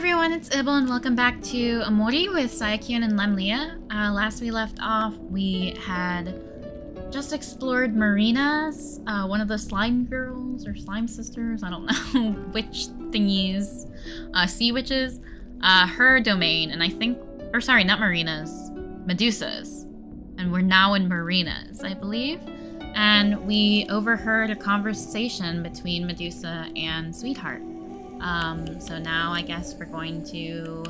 everyone, it's Ibu and welcome back to Omori with Saiya and Lemlia. Last we left off, we had just explored Marina's, one of the slime girls or slime sisters, I don't know, witch thingies, sea witches, her domain, and I think, or sorry, not Marina's, Medusa's. And we're now in Marina's, I believe. And we overheard a conversation between Medusa and Sweetheart. So now I guess we're going to,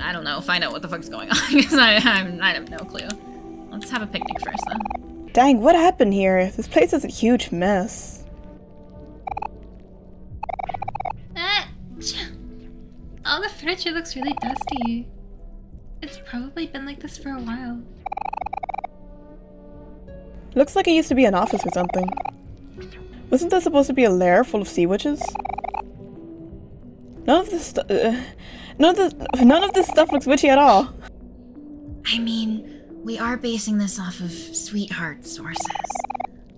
I don't know, find out what the fuck's going on, because I have no clue. Let's have a picnic first, then. Dang, what happened here? This place is a huge mess. All the furniture looks really dusty. It's probably been like this for a while. Looks like it used to be an office or something. Wasn't there supposed to be a lair full of sea witches? None of this stuff looks witchy at all. I mean, we are basing this off of Sweetheart's sources.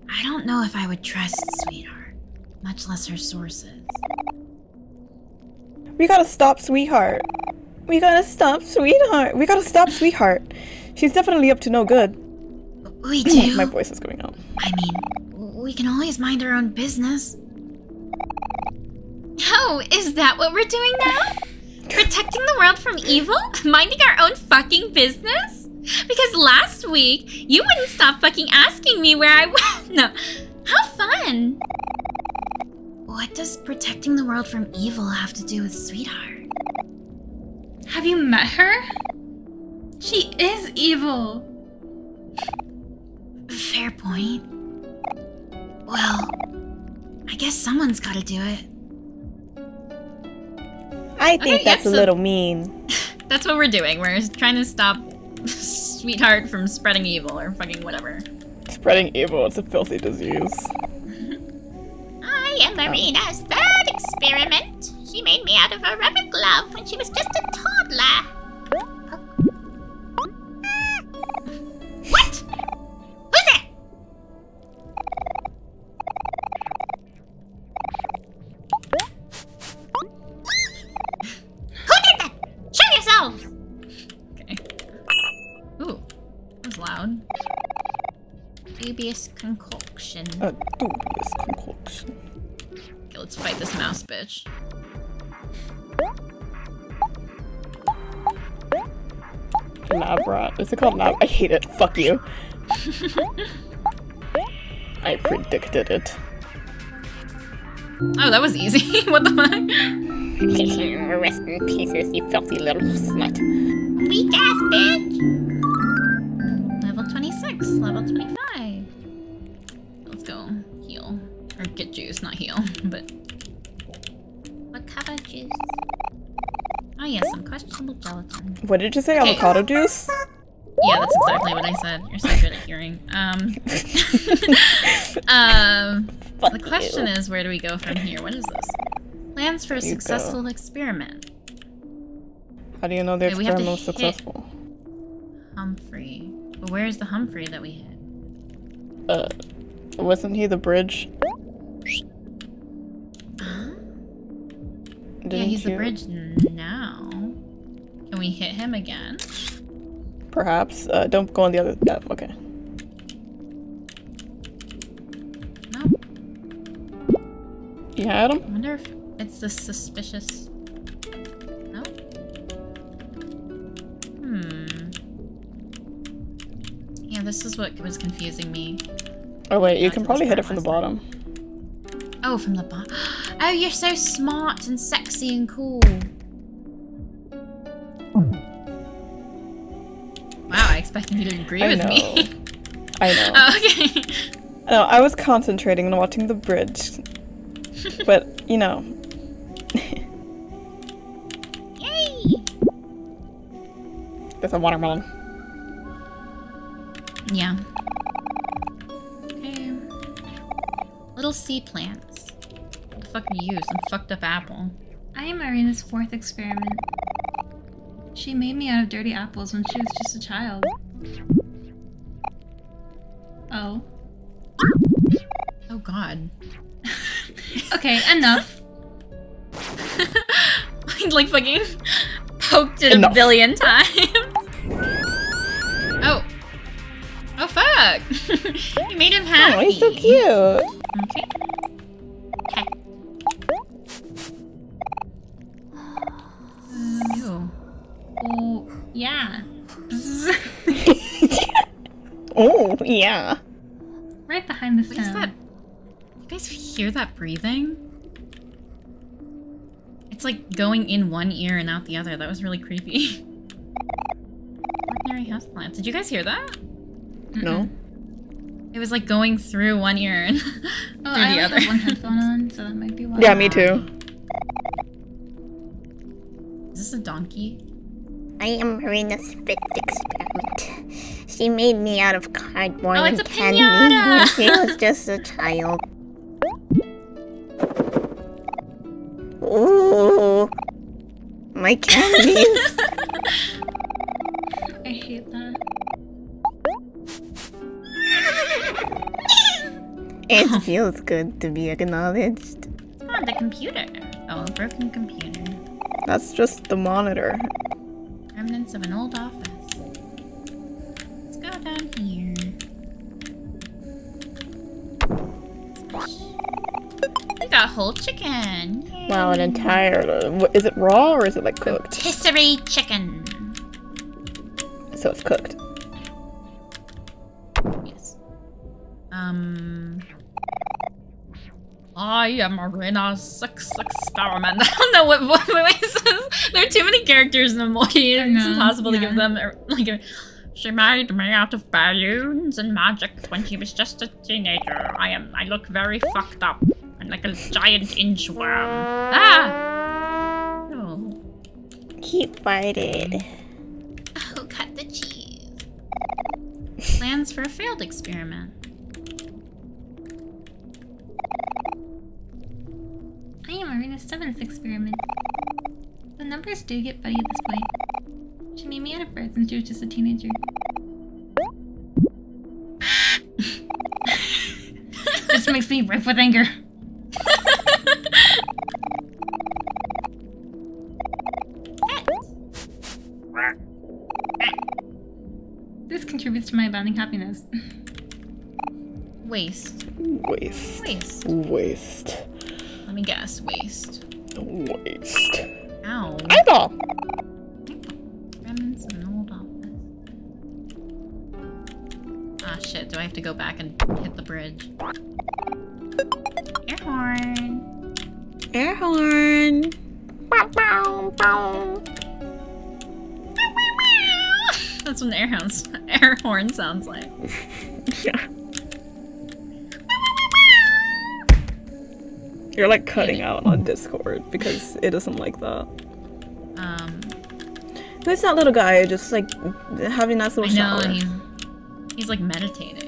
I don't know if I would trust Sweetheart, much less her sources. We gotta stop Sweetheart. We gotta stop Sweetheart. We gotta stop Sweetheart. She's definitely up to no good. We do. My voice is going out. I mean, we can always mind our own business. Oh, is that what we're doing now? Protecting the world from evil? Minding our own fucking business? Because last week, you wouldn't stop fucking asking me where I was. No. How fun! What does protecting the world from evil have to do with Sweetheart? Have you met her? She is evil. Fair point. Well, I guess someone's gotta do it. I think that's a little mean. That's what we're doing. We're trying to stop Sweetheart from spreading evil or fucking whatever. Spreading evil, it's a filthy disease. I am Marina's third experiment. She made me out of a rubber glove when she was just a toddler. What? Who's there? Who did that? Show yourselves! Loud. Dubious concoction. A dubious concoction. Okay, let's fight this mouse, bitch. Lab rat. Is it called lab? I hate it. Fuck you. I predicted it. Oh, that was easy. What the fuck? Rest in pieces, you filthy little slut. Weak ass bitch! Level 25. Let's go heal. Or get juice, not heal, but... Avocado juice. Oh yeah, some questionable gelatin. What did you say? Okay. Avocado juice? Yeah, that's exactly what I said. You're so good at hearing. The question is, where do we go from here? What is this? Plans for a successful experiment. How do you know the experiment was successful? Humphrey. But where is the Humphrey that we hit? Wasn't he the bridge? Yeah, he's the bridge now. Can we hit him again? Perhaps. Don't go on the other. Yeah, okay. No. You had him? I wonder if it's the suspicious. No. Yeah, this is what was confusing me. Oh wait, you can probably hit it from the bottom. Oh, from the bottom. Oh, you're so smart and sexy and cool. Wow, I expected you to agree with me. I know. Oh, okay. No, I was concentrating on watching the bridge. But, you know. Yay! There's a watermelon. Yeah. Okay. Little sea plants. What the fuck are you? Some fucked up apple. I am Marina's fourth experiment. She made me out of dirty apples when she was just a child. Oh. Oh god. Okay, enough. like fucking poked it enough. A billion times. Oh. Oh fuck! You made him happy. Oh, he's so cute. Okay. Okay. Ew. Oh yeah. Oh yeah. Right behind the stone. What is that? You guys hear that breathing? It's like going in one ear and out the other. That was really creepy. Ordinary house plants. Did you guys hear that? No. It was like going through one ear and oh, through the other. I have one headphone on, so that might be why. Yeah, me too. Is this a donkey? I am Marina's fifth experiment. She made me out of cardboard and candy when she was just a child. Ooh, my candies. I hate that. It feels good to be acknowledged. Oh, the computer. Oh, a broken computer. That's just the monitor. Remnants of an old office. Let's go down here. We got whole chicken. Yay. Wow, an entire... Is it raw or is it like cooked? Rotisserie chicken. So it's cooked. Yes. I am Marina's sixth experiment. I don't know what voice is. There are too many characters in Omori. It's impossible to give them like. She made me out of balloons and magic when she was just a teenager. I look very fucked up. I'm like a giant inchworm. Ah! Oh. He farted. Oh, cut the cheese. Plans for a failed experiment. I am Marina's seventh experiment. The numbers do get funny at this point. She made me out of birds since she was just a teenager. This makes me riff with anger. This contributes to my abounding happiness. Waste. Waste. Waste. Waste. Let me guess. Waste. Waste. Ow. Eyeball! Remnants of an old office. Ah, shit. Do I have to go back and hit the bridge? Air horn. Air horn. Bow, bow, bow. That's what an air horn sounds like. Yeah. You're like cutting out on Discord because it isn't like that. It's that little guy just like having that little shower. I know, he's like meditating.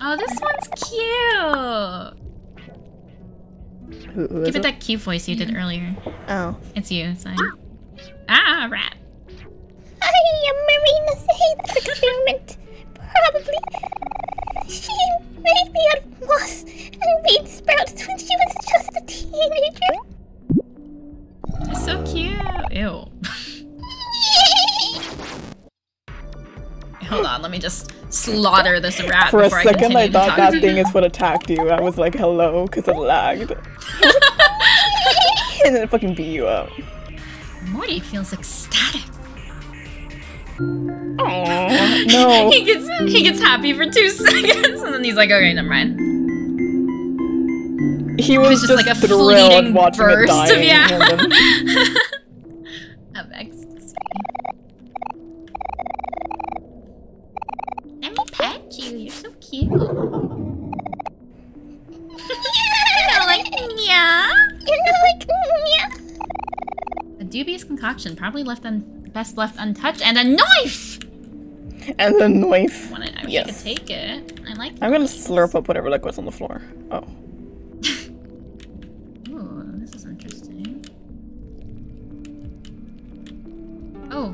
Oh, this one's cute! Who Give it that cute voice you did earlier. Oh. It's you, Sai. Ah, rat. I am Marina's eighth experiment. Probably. She made me out of moss and made sprouts when she was just a teenager. That's so cute. Ew. Hold on, let me just slaughter this rat before I continue. For a second, I thought that thing is what attacked you. I was like, hello, because it lagged. And then it fucking beat you up. Morty feels ecstatic. Oh no. he gets happy for 2 seconds and then he's like, okay, never mind. He was just like a fleeting burst of of ecstasy. Let me pet you, you're so cute. You're like meow. You're like meow. A dubious concoction, probably best left untouched, and a knife! And a knife. I wish I could take it. I like I'm gonna slurp up whatever liquid's on the floor. Oh. Ooh, this is interesting. Oh,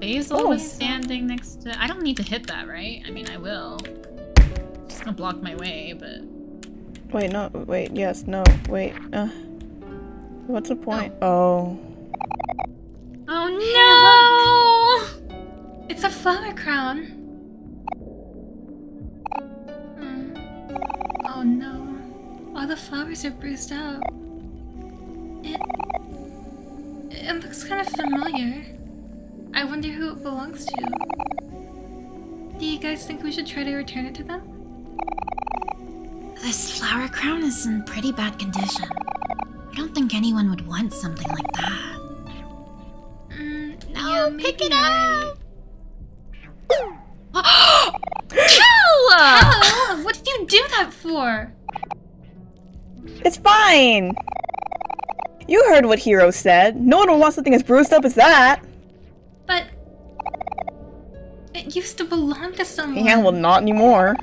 Basil was standing next to... I don't need to hit that, right? I mean, I will. It's gonna block my way, but... Wait, no, wait, yes, no, wait, What's the point? Oh. Oh no! It's a flower crown. Hmm. Oh no. All the flowers are bruised up. It looks kind of familiar. I wonder who it belongs to. Do you guys think we should try to return it to them? This flower crown is in pretty bad condition. I don't think anyone would want something like that. No, yeah, pick it up! Kel! What did you do that for? It's fine! You heard what Hero said. No one would want something as bruised up as that. But... it used to belong to someone. Yeah, well, not anymore.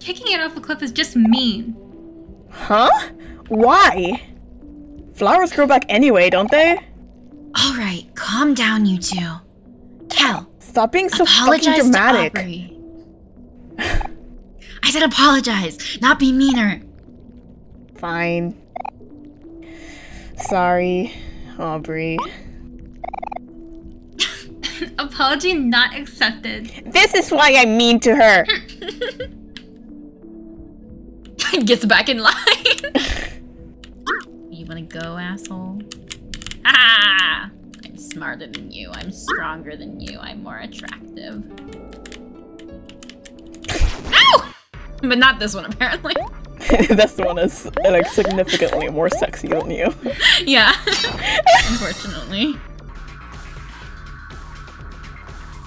Kicking it off a cliff is just mean. Huh? Why? Flowers grow back anyway, don't they? Alright, calm down, you two. Kel, stop being so fucking dramatic. I said apologize, not be meaner. Fine. Sorry, Aubrey. Apology not accepted. This is why I'm mean to her. Gets back in line. You wanna go, asshole? Ah! I'm smarter than you. I'm stronger than you. I'm more attractive. Ow! But not this one, apparently. That's the one that's like significantly more sexy than you. Yeah. Unfortunately.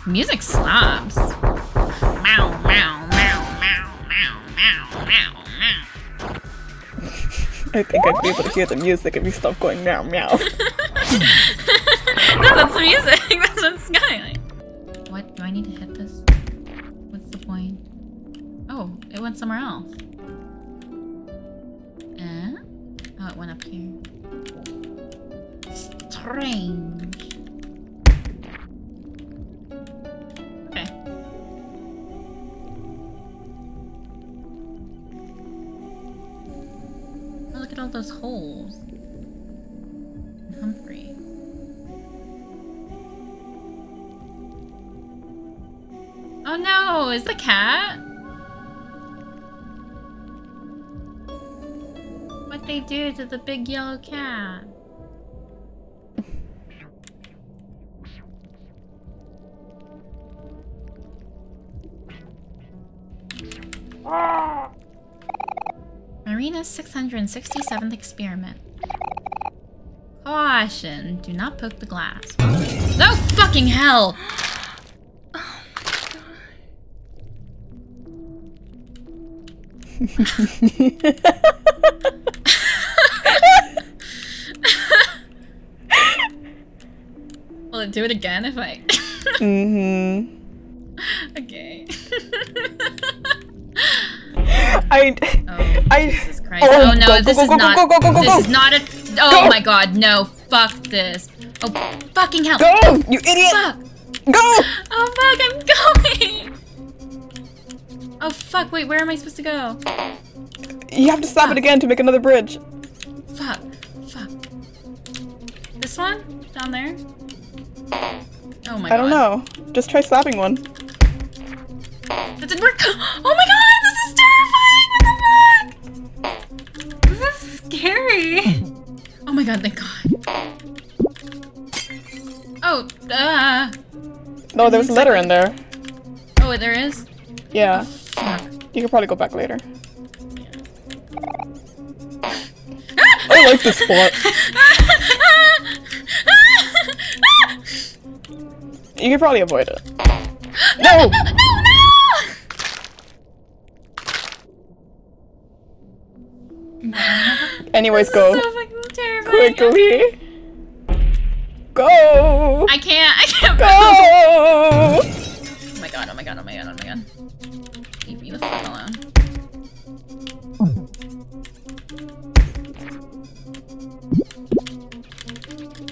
Music slaps. Meow, meow, meow, meow, meow, meow, meow. I think I'd be able to hear the music if you stop going meow meow. No, that's the music. That's what's going. What? Do I need to hit this? What's the point? Oh, it went somewhere else. Oh, it went up here. Strange. Look at all those holes. And Humphrey. Oh no! Is the cat? What'd they do to the big yellow cat? Marina's 667th experiment. Caution, do not poke the glass. No fucking hell! Oh my god. Will it do it again if I... Okay. Jesus Christ. Oh no, this is not. This is not a. Oh my god, no. Fuck this. Oh, fucking hell. Go, you idiot. Fuck. Go. Oh fuck, I'm going. Oh fuck, wait, where am I supposed to go? You have to stop it again to make another bridge. Fuck. Fuck. This one? Down there? Oh my god. I don't know. Just try slapping one. That didn't work. Oh my god, this is terrifying. This is scary! Oh my god, thank god. Oh, no, there's a letter in there. Oh, there is? Yeah. Oh, you can probably go back later. Yeah. I like this spot. You can probably avoid it. No! Anyways, go. This is so fucking terrifying. Quickly. Go. I can't. Go. Oh my god. Oh my god. Oh my god. Oh my god. Leave me the fuck alone.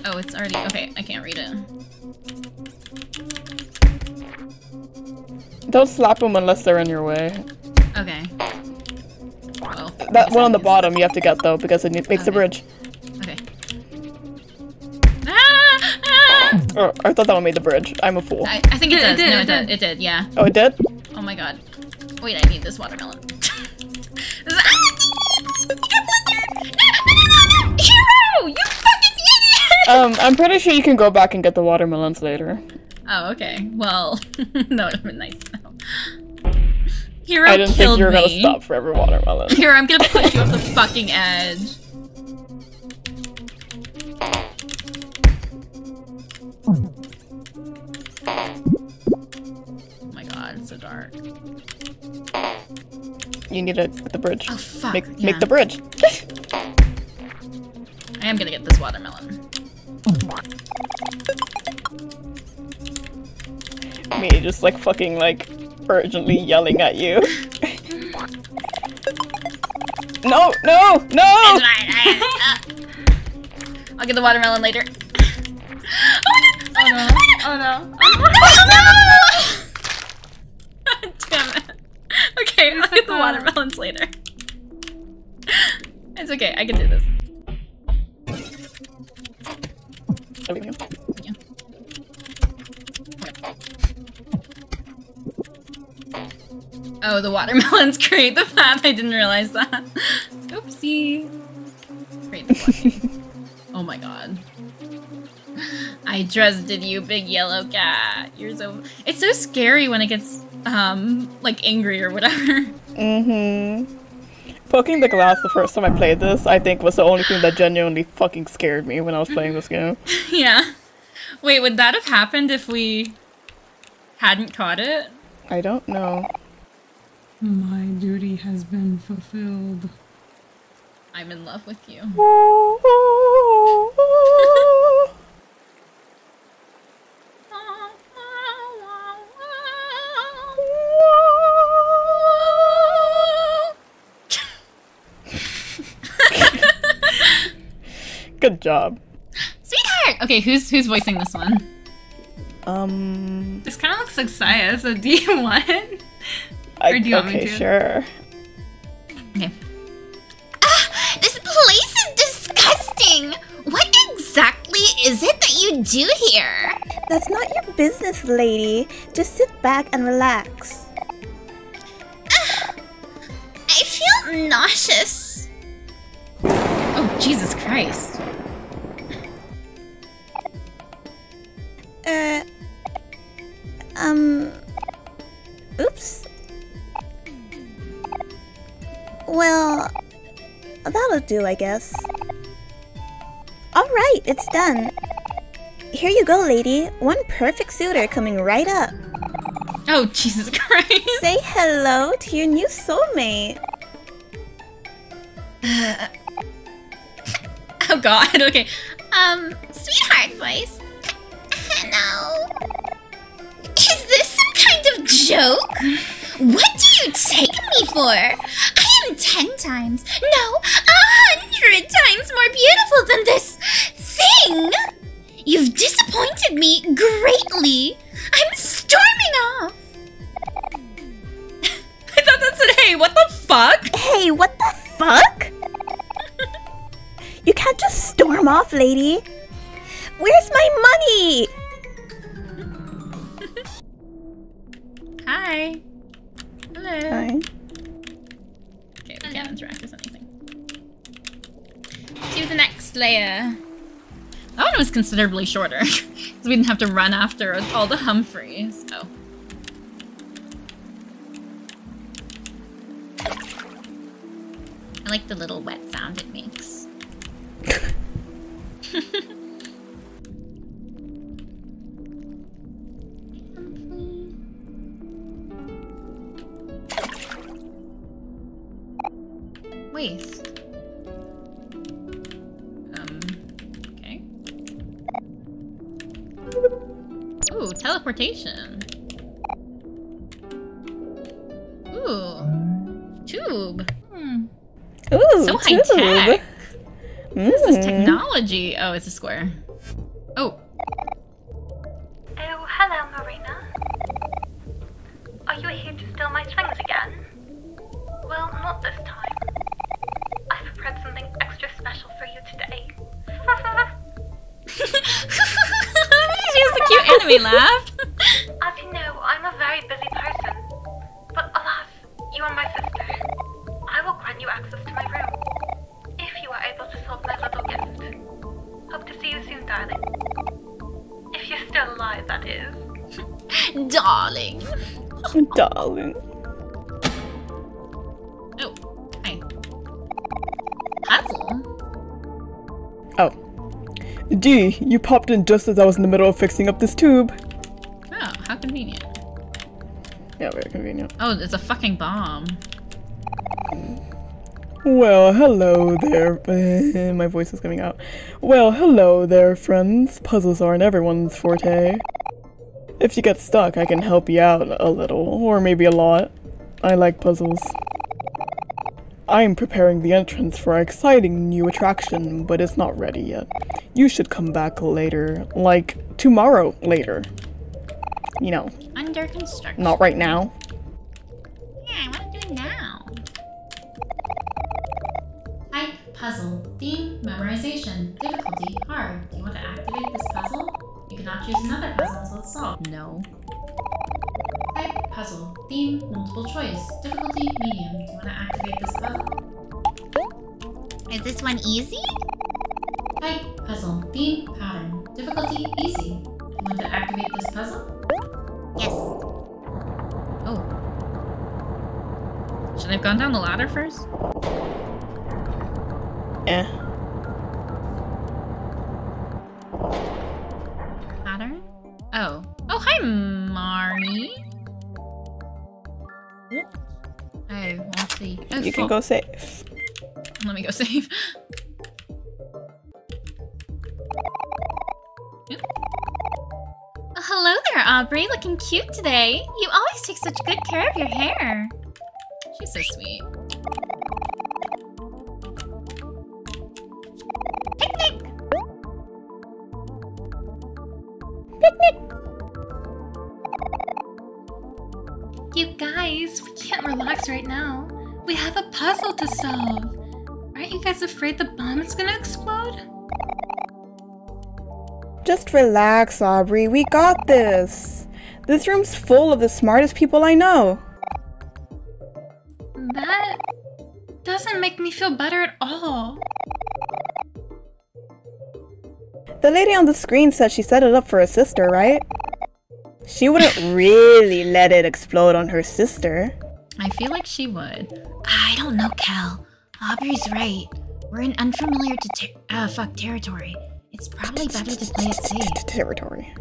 Oh, it's already okay. I can't read it. Don't slap them unless they're in your way. Okay. That one on the bottom you have to get though because it makes the bridge. Okay. Oh, I thought that one made the bridge. I'm a fool. I think it does. Did, no, it did, yeah. Oh, it did? Oh my god. Wait, I need this watermelon. Hero! You fucking idiot! I'm pretty sure you can go back and get the watermelons later. Oh, okay. Well, that would have been nice, though. Hero, I didn't think you were gonna stop for every watermelon. Hero, I'm gonna push you off the fucking edge. Oh my god, it's so dark. You need to get the bridge. Oh fuck, make the bridge. I am gonna get this watermelon. Me just like fucking like urgently yelling at you. No, no, no! That's right. I'll get the watermelon later. Oh no! Oh no! Oh no! Damn it. Okay, I'll get the watermelons later. It's okay, I can do this. There we go. Yeah. Oh, the watermelons create the path. I didn't realize that. Oopsie. Create the block. Oh my god. I trusted you, big yellow cat. You're so... It's so scary when it gets, like, angry or whatever. Mm-hmm. Poking the glass the first time I played this, I think, was the only thing that genuinely fucking scared me when I was playing this game. Yeah. Wait, would that have happened if we hadn't caught it? I don't know. My duty has been fulfilled. I'm in love with you. Good job. Sweetheart! Okay, who's voicing this one? This kind of looks like Saiya, so do you want it? Or do you want me to? Okay, sure. Okay. This place is disgusting! What exactly is it that you do here? That's not your business, lady. Just sit back and relax. I feel nauseous. Oh, Jesus Christ. Oops. Well, that'll do, I guess. Alright, it's done. Here you go, lady. One perfect suitor coming right up. Oh, Jesus Christ. Say hello to your new soulmate. Oh, God, okay. Sweetheart voice. Hello. Is this some kind of joke? What do you take me for? I am 10 times, no, 100 times more beautiful than this thing. You've disappointed me greatly. I'm storming off. I thought that said, hey, what the fuck? Hey, what the fuck? You can't just storm off, lady. Where's my money? Hi. Hello. Hi. Okay, we can't interact with anything. To the next layer. That one was considerably shorter, because we didn't have to run after all the Humphreys. Oh. I like the little wet sound it makes. Waste. Okay. Ooh, teleportation. Ooh, tube. Hmm. Ooh, so high tech. Mm. This is technology. Oh, it's a square. Oh. Oh, hello, Marina. Are you here to steal my things again? Well, not this time. I've prepared something extra special for you today. She has we laughed. As you know, I'm a very busy person. But alas, you are my sister. I will grant you access to my room, if you are able to solve my little gift. Hope to see you soon, darling. If you're still alive, that is. Darling. Darling. Oh, hi. Puzzle? Oh. D, you popped in just as I was in the middle of fixing up this tube. Oh, how convenient. Yeah, very convenient. Oh, there's a fucking bomb. Well, hello there. My voice is coming out. Well, hello there, friends. Puzzles aren't everyone's forte. If you get stuck, I can help you out a little, or maybe a lot. I like puzzles. I'm preparing the entrance for our exciting new attraction, but it's not ready yet. You should come back later, like tomorrow later. You know. Under construction. Not right now. Yeah, I want to do it now. Type puzzle. Theme, memorization. Difficulty, hard. Do you want to activate this puzzle? You cannot choose another puzzle until it's solved. No. Type puzzle. Theme, multiple choice. Difficulty, medium. Do you want to activate this puzzle? Is this one easy? Type puzzle. Theme, pattern. Difficulty, easy. Do you want to activate this puzzle? Yes. Oh. Should I have gone down the ladder first? Eh. Pattern? Oh. Oh, hi, Mari. I won't see. Oh, you can go save. Let me go save. Oh, hello there, Aubrey. Looking cute today. You always take such good care of your hair. She's so sweet. Picnic! Picnic! You guys, we can't relax right now. We have a puzzle to solve. Aren't you guys afraid the bomb is gonna explode? Just relax, Aubrey. We got this. This room's full of the smartest people I know. That doesn't make me feel better at all. The lady on the screen said she set it up for her sister, right? She wouldn't really let it explode on her sister. I feel like she would. I don't know, Kel. Aubrey's right. We're in unfamiliar territory. It's probably better to play it safe. Territory.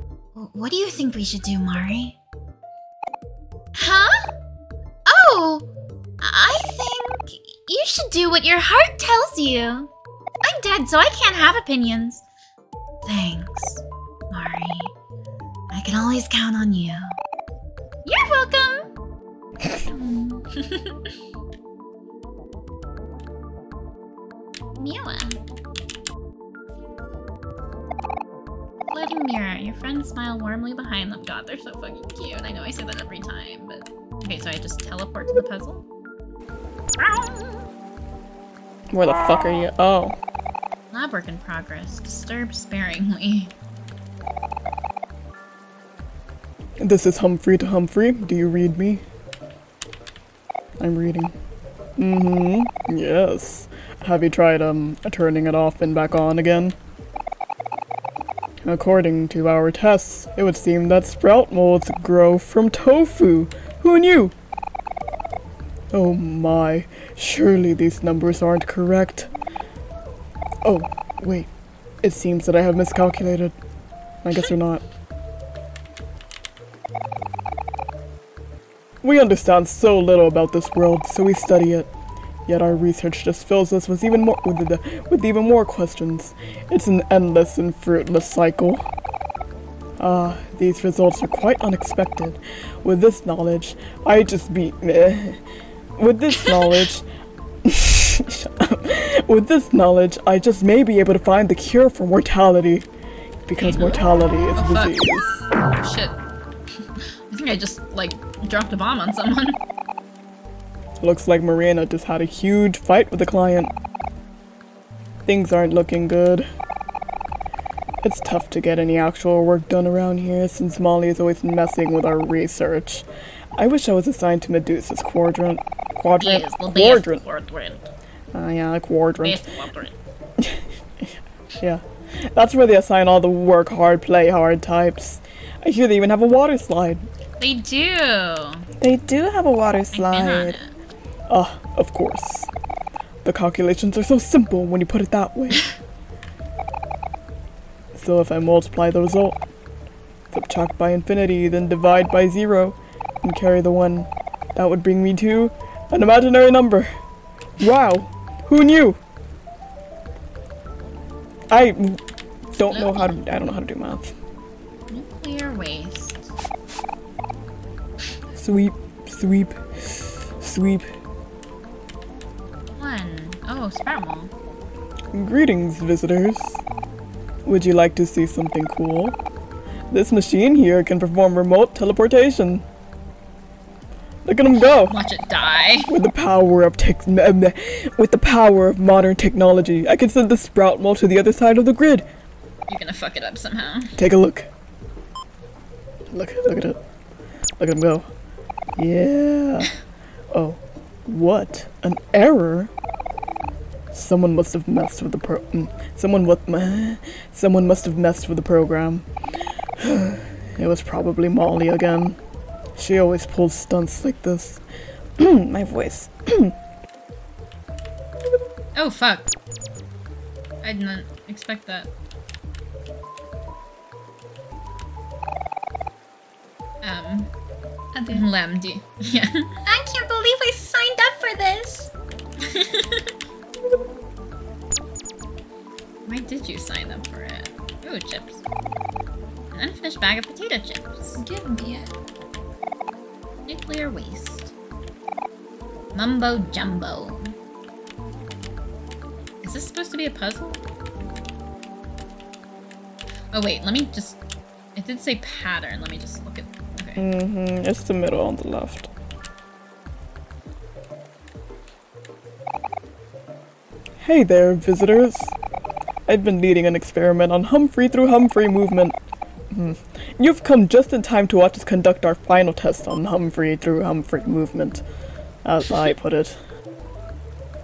What do you think we should do, Mari? Huh? Oh! I think you should do what your heart tells you. I'm dead, so I can't have opinions. Thanks, Mari. I can always count on you. You're welcome! Mira. Floating mirror. Your friends smile warmly behind them. God, they're so fucking cute. I know I say that every time, but... Okay, so I just teleport to the puzzle? Where the fuck are you? Oh. Lab work in progress. Disturbed sparingly. This is Humphrey to Humphrey. Do you read me? I'm reading. Mm-hmm. Yes. Have you tried, turning it off and back on again? According to our tests, it would seem that sprout molds grow from tofu. Who knew? Oh my. Surely these numbers aren't correct. Oh, wait. It seems that I have miscalculated. I guess they're not. We understand so little about this world, so we study it. Yet our research just fills us with even more questions. It's an endless and fruitless cycle. Ah, these results are quite unexpected. With this knowledge, I just be meh. With this knowledge, with this knowledge, I just may be able to find the cure for mortality, because mortality is a disease. Oh, shit. I think I just like dropped a bomb on someone. Looks like Marina just had a huge fight with the client. Things aren't looking good. It's tough to get any actual work done around here since Molly is always messing with our research. I wish I was assigned to Medusa's quadrant. Yes, the quadrant. Quadrant. Yeah. That's where they assign all the work hard, play hard types. I hear they even have a water slide. They do. They do have a water slide. Ah, of course. The calculations are so simple when you put it that way. So if I multiply the result, subtract by infinity, then divide by 0, and carry the 1, that would bring me to an imaginary number. Wow, who knew? I don't know how to do math. Nuclear waste. Sweep, sweep, sweep. 1. Oh, Sproutmole. Greetings, visitors. Would you like to see something cool? This machine here can perform remote teleportation. Look at him go! Watch it die! With the power of modern technology, I can send the Sproutmole to the other side of the grid. You're gonna fuck it up somehow. Take a look. Look at it. Look at him go. Yeah. Oh, what an error! Someone must have messed with the someone must have messed with the program. It was probably Molly again. She always pulls stunts like this. My voice. Oh, fuck. I did not expect that. Lamdi. Yeah. I can't believe I signed up for this! Why did you sign up for it? Ooh, chips. An unfinished bag of potato chips. Give me it. Nuclear waste. Mumbo jumbo. Is this supposed to be a puzzle? Oh wait, let me just... It did say pattern, let me just look at... Okay. Mm-hmm, it's the middle on the left. Hey there, visitors. I've been leading an experiment on Humphrey through Humphrey movement. You've come just in time to watch us conduct our final test on Humphrey through Humphrey movement, as I put it.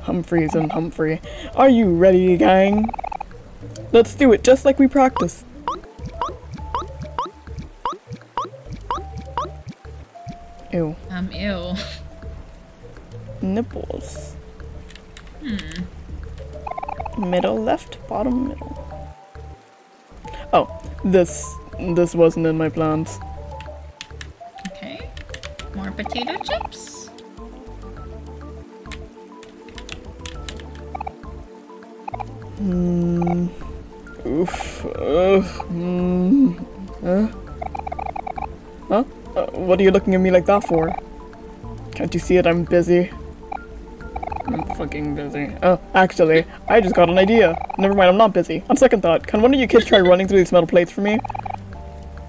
Humphreys and Humphrey. Are you ready, gang? Let's do it just like we practiced. Ew. Ew. Nipples. Middle left, bottom middle. Oh, this wasn't in my plans. Okay. More potato chips? Oof. Huh? What are you looking at me like that for? Can't you see it? I'm busy. I'm fucking busy. Oh, actually, I just got an idea. Never mind, I'm not busy. On second thought, can one of you kids try running through these metal plates for me?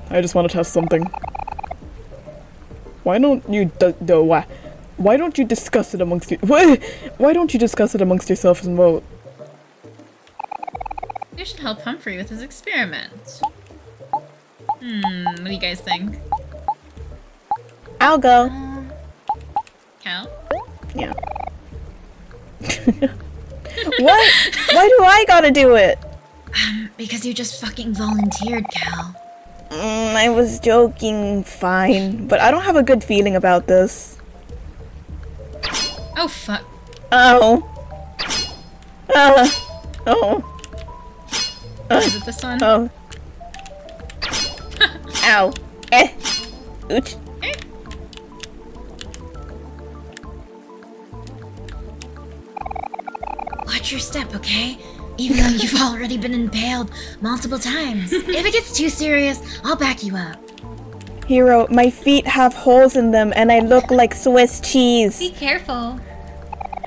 I just want to test something. Why don't you discuss it amongst you? Why don't you discuss it amongst yourselves and vote? You should help Humphrey with his experiment. What do you guys think? I'll go. Cal? Yeah. What? Why do I gotta do it? Because you just fucking volunteered, Cal. I was joking, fine. But I don't have a good feeling about this. Oh, fuck. Oh. Oh. Is it this one? Oh. Ow. Eh. Ouch. Eh. Watch your step, okay? Even though you've already been impaled multiple times. If it gets too serious, I'll back you up. Hero, my feet have holes in them and I look like Swiss cheese. Be careful.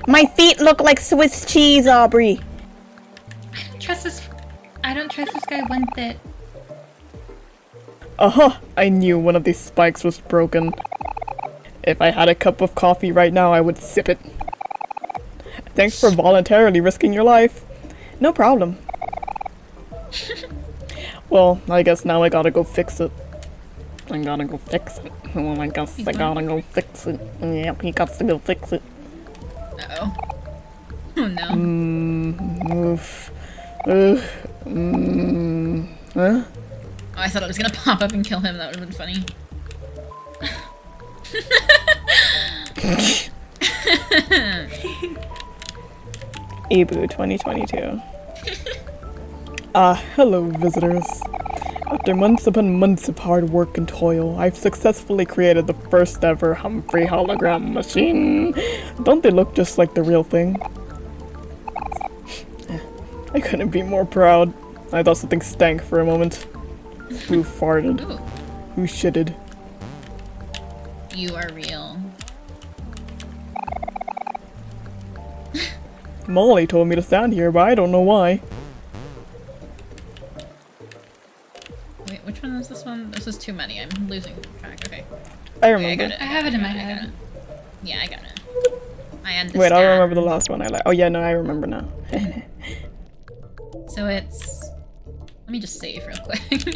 My feet look like Swiss cheese, Aubrey. I don't trust this guy one bit. Uh-huh, I knew one of these spikes was broken. If I had a cup of coffee right now, I would sip it. Thanks for voluntarily risking your life. No problem. Well, I guess now I gotta go fix it. I gotta go fix it. Well, I guess I gotta go fix it. Yep, he got to go fix it. Uh-oh. Oh no. Oof. Huh? Oh, I thought it was gonna pop up and kill him. That would've been funny. Ibu 2022. Hello visitors. After months upon months of hard work and toil, I've successfully created the first ever Humphrey hologram machine. Don't they look just like the real thing? I couldn't be more proud. I thought something stank for a moment. Who farted? Ooh. Who shitted? You are real. Molly told me to stand here, but I don't know why. Wait, which one is this one? This is too many. I'm losing track. Okay. I remember. Okay, I have it in my head. Yeah, I got it. I understand. Wait, I don't remember the last one I like. Oh yeah, no, I remember now. So it's... Let me just save real quick.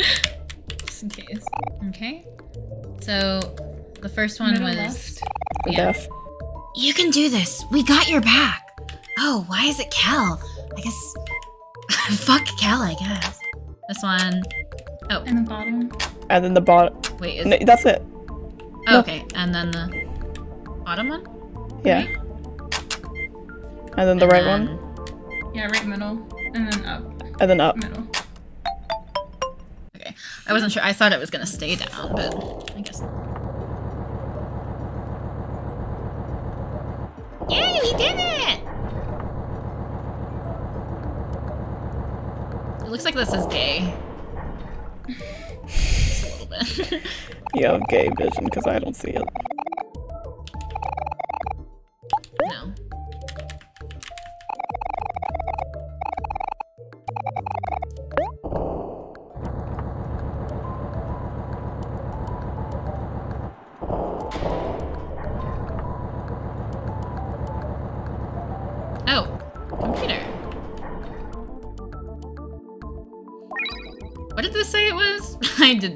Just in case. Okay. So, the first one was... Yeah. You can do this. We got your back. Oh, why is it Kel? I guess... Fuck Kel, I guess. This one... Oh. And the bottom. And then the bottom... Wait, is... No, that's it. Oh, no. Okay, and then the... Bottom one? Yeah. Right? And then the right one? Yeah, right middle. And then up. And then up. Middle. Okay. I wasn't sure. I thought it was gonna stay down, but... I guess not. Yay, we did it! It looks like this is gay. Just a little bit. You have gay vision, because I don't see it. No.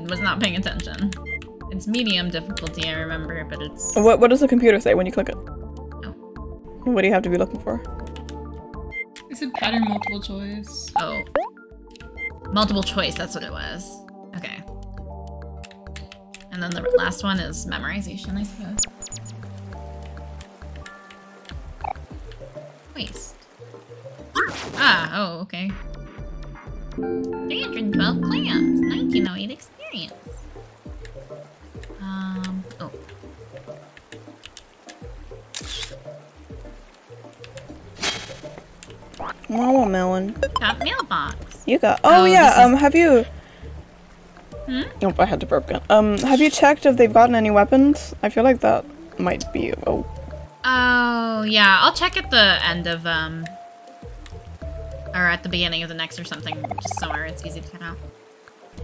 Was not paying attention. It's medium difficulty, I remember, but it's... What does the computer say when you click it? Oh. What do you have to be looking for? Is it pattern multiple choice? Oh. Multiple choice, that's what it was. Okay. And then the last one is memorization, I suppose. Waste. Ah, oh, okay. 312 clams, 1908 experience. Oh. Watermelon. Got mailbox. You got. Oh, yeah. Have you? Hmm. Oh, I had to burp gun. Have you checked if they've gotten any weapons? I feel like that might be. Oh. Oh yeah, I'll check at the end of or at the beginning of the next or something, just somewhere it's easy to cut out.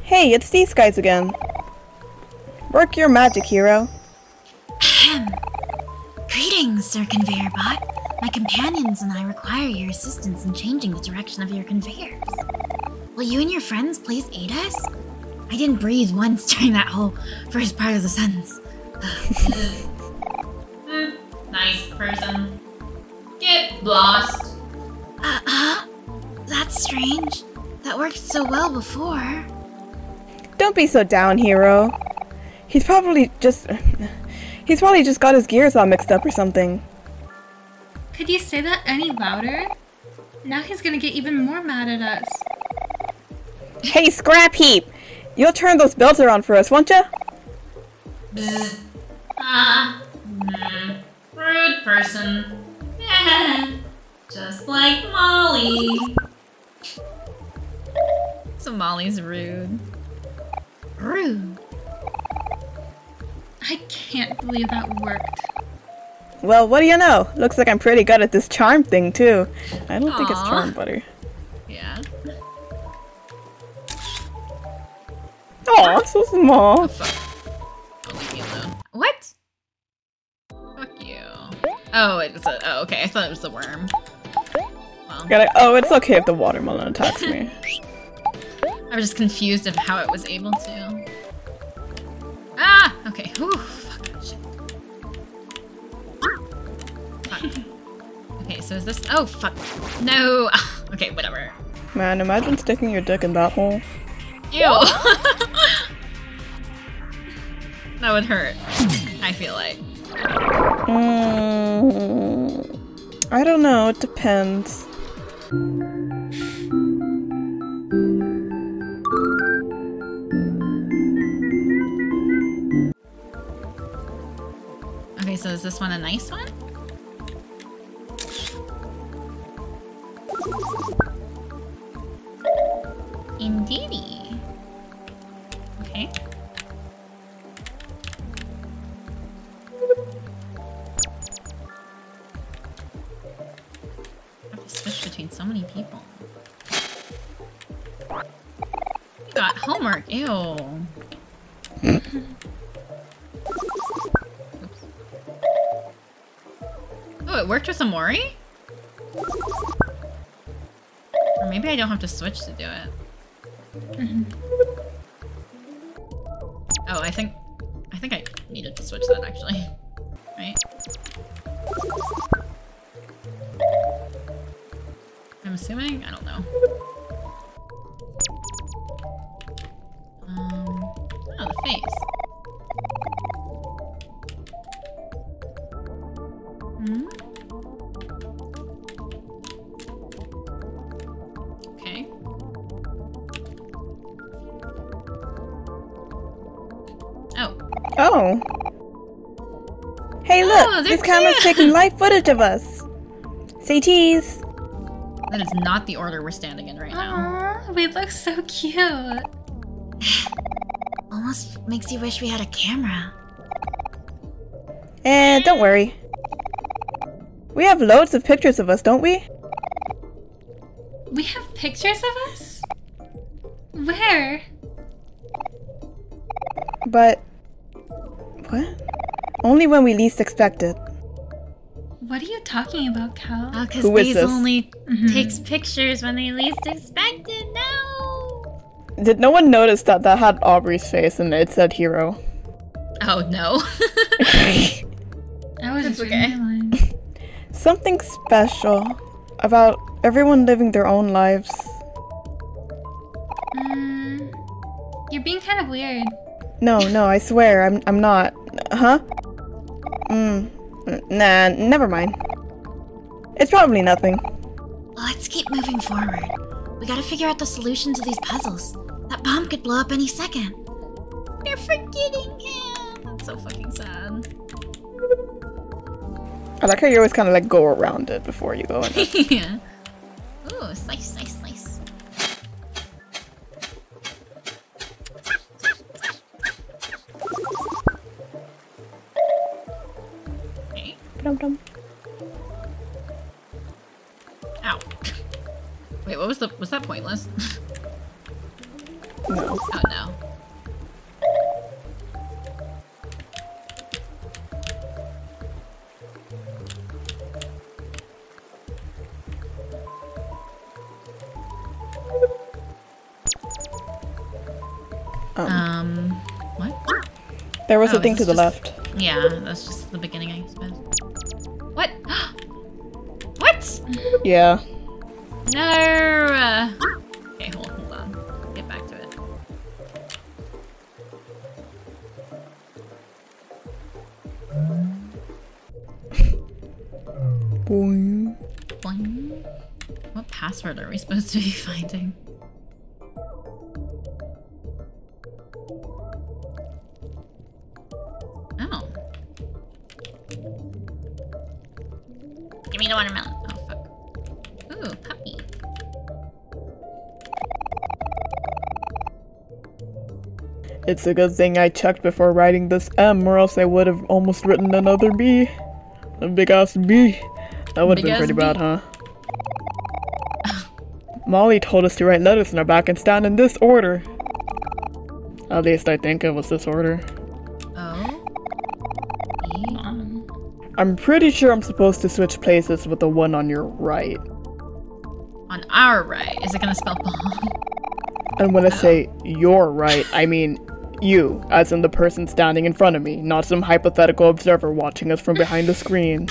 Hey, it's these guys again. Work your magic, Hero. Ahem. Greetings, Sir Conveyor Bot. My companions and I require your assistance in changing the direction of your conveyors. Will you and your friends please aid us? I didn't breathe once during that whole first part of the sentence. Nice person. Get lost. Uh-huh. That's strange. That worked so well before. Don't be so down, Hero. He's probably just got his gears all mixed up or something. Could you say that any louder? Now he's gonna get even more mad at us. Hey, Scrap Heap! You'll turn those belts around for us, won't ya? Rude person. Just like Molly. So Molly's rude. Rude. I can't believe that worked. Well, what do you know? Looks like I'm pretty good at this charm thing, too. I don't think it's charm butter. Yeah. Aw, so small. Oh, fuck. I'll leave you alone. What? Fuck you. Oh, it's a- oh, okay. I thought it was the worm. Well. It's okay if the watermelon attacks me. I was just confused of how it was able to. Ah! Okay. Ooh, fuck. Shit. Fuck. Okay, so is this- oh, fuck. No! Okay, whatever. Man, imagine sticking your dick in that hole. Ew! That would hurt, I feel like. I don't know, it depends. Okay, so is this one a nice one? Indeedy. Okay. I have to switch between so many people. You got homework, ew. Oh, it worked with Omori? Or maybe I don't have to switch to do it. Oh, I think I needed to switch that actually. Right? I'm assuming? I don't know. Oh, the face. Hmm? Oh. Hey, look! Oh, this camera's taking live footage of us! Say cheese! That is not the order we're standing in right now. Aww, we look so cute! Almost makes you wish we had a camera. Eh, don't worry. We have loads of pictures of us, don't we? We have pictures of us? Where? But... what? Only when we least expect it. What are you talking about, Cal? Oh, because Basil only takes pictures when they least expect it. No! Did no one notice that that had Aubrey's face and it said Hero? Oh, no. I was dreaming. Okay. Something special about everyone living their own lives. You're being kind of weird. No, I swear, I'm not. Huh? Nah, never mind. It's probably nothing. Well, let's keep moving forward. We gotta figure out the solution to these puzzles. That bomb could blow up any second. They're forgetting him! That's so fucking sad. I like how you always kind of like go around it before you go in it. Yeah. Ooh, slice, slice, slice. Dum-dum. Ow. Wait, what was the- was that pointless? No. Oh no. What? There was a thing to the left. Yeah, that's just the beginning, I suppose. What? What? Yeah. No! Okay, hold on. Get back to it. Boing. Boing. What password are we supposed to be finding? Watermelon. Oh, fuck. Ooh, puppy. It's a good thing I checked before writing this M, or else I would have almost written another B. A big ass B. That would have been pretty bad, huh? Molly told us to write letters in our back and stand in this order. At least I think it was this order. I'm pretty sure I'm supposed to switch places with the one on your right. On our right? Is it gonna spell bomb? And when I say you're right, I mean you, as in the person standing in front of me, not some hypothetical observer watching us from behind the screen.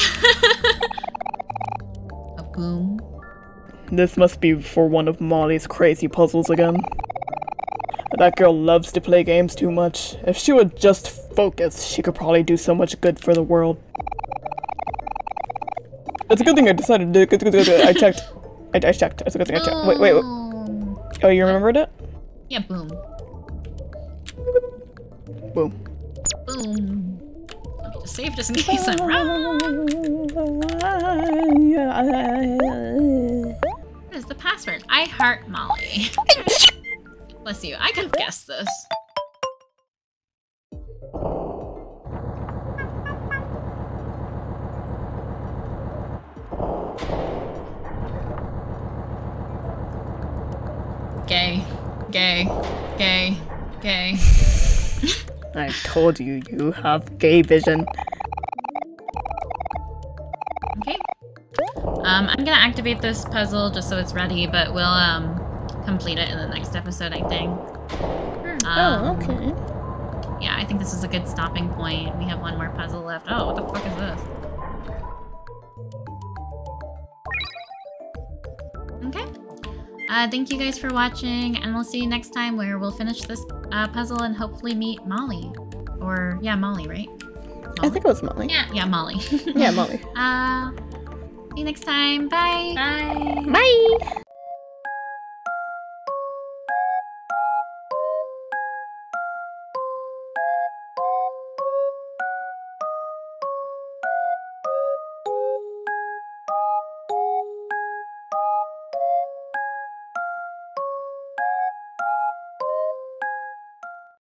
A boom. This must be for one of Molly's crazy puzzles again. That girl loves to play games too much. If she would just focus, she could probably do so much good for the world. It's a good thing I decided to I checked. It's a good thing I checked. Wait. Oh, you remembered it? Yeah, boom. Boom. Boom. Let me just save just in case I'm wrong. What is the password? I heart Molly. Bless you. I could have guessed this. Gay. Gay. Gay. Gay. I told you, you have gay vision. Okay. I'm gonna activate this puzzle just so it's ready, but we'll, complete it in the next episode, I think. Oh, okay. Yeah, I think this is a good stopping point. We have one more puzzle left. Oh, what the fuck is this? Okay. Thank you guys for watching, and we'll see you next time where we'll finish this puzzle and hopefully meet Molly. Or, yeah, Molly, right? Molly? I think it was Molly. Yeah, yeah, Molly. Yeah, Molly. See you next time. Bye! Bye! Bye!